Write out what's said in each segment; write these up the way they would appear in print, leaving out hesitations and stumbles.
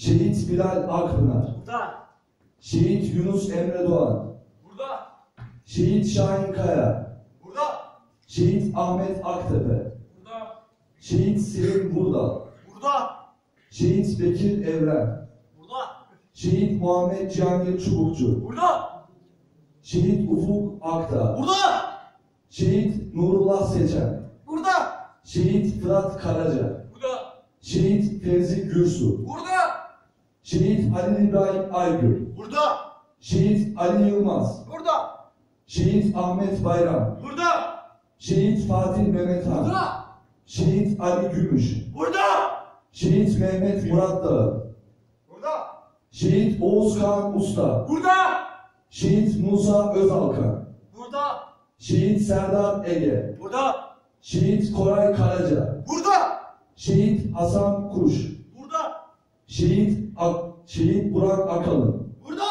Şehit Bilal Akpınar. Burada. Şehit Yunus Emre Doğan. Burada. Şehit Şahin Kaya. Burada. Şehit Ahmet Aktepe. Burada. Şehit Sevim Burda. Burada. Şehit Bekir Evren. Burada. Şehit Muhammed Cihangir Çubukçu. Burada. Şehit Ufuk Akta. Burada. Şehit Nurullah Seçen. Burada. Şehit Fırat Karaca. Burada. Şehit Perazik Gürsü. Burada. Şehit Ali İbrahim Aygür. Burada. Şehit Ali Yılmaz. Burada. Şehit Ahmet Bayram. Burada. Şehit Fatih Mehmet Han. Burada. Şehit Ali Gülmüş. Burada. Şehit Mehmet Murat Dağı. Burada. Şehit Oğuz Kağan Usta. Burada. Şehit Musa Özalkan. Burada. Şehit Serdar Ege. Burada. Şehit Koray Karaca. Burada. Şehit Hasan Kuş. Burada. Şehit Burak Akalın. Burada.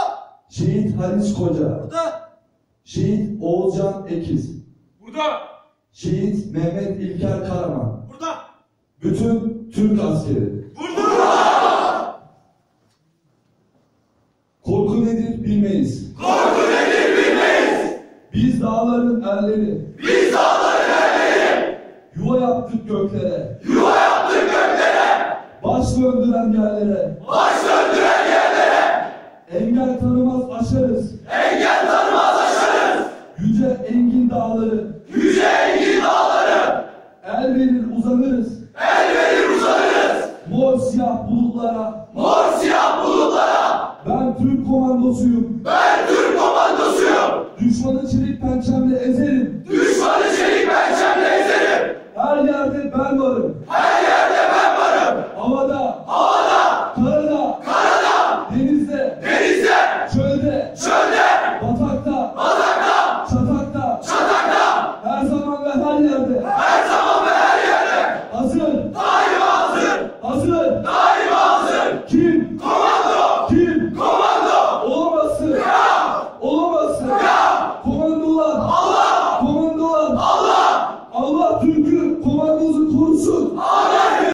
Şehit Halis Koca. Burada. Şehit Oğuzcan Ekiz. Burada. Şehit Mehmet İlker Karaman. Burada. Bütün Türk askeri. Burada. Korku nedir bilmeyiz. Korku nedir bilmeyiz. Biz dağların erleri. Biz dağların erleri. Yuva yaptık göklere. Yuva yaptık göklere. Baş döndüren yerlere. Baş döndüren yerlere. Engel tanımaz aşarız. Engel tanımaz aşarız. Yüce engin dağları. Yüce engin dağları. El verir uzanırız. El verir uzanırız. Mor siyah bulutlara. Mor siyah bulutlara. Ben Türk komandosuyum. Ben Türk komandosuyum. Düşmanı çelik pençemle ezerim. Düşmanı çelik pençemle ezerim. Her yerde ben varım. Her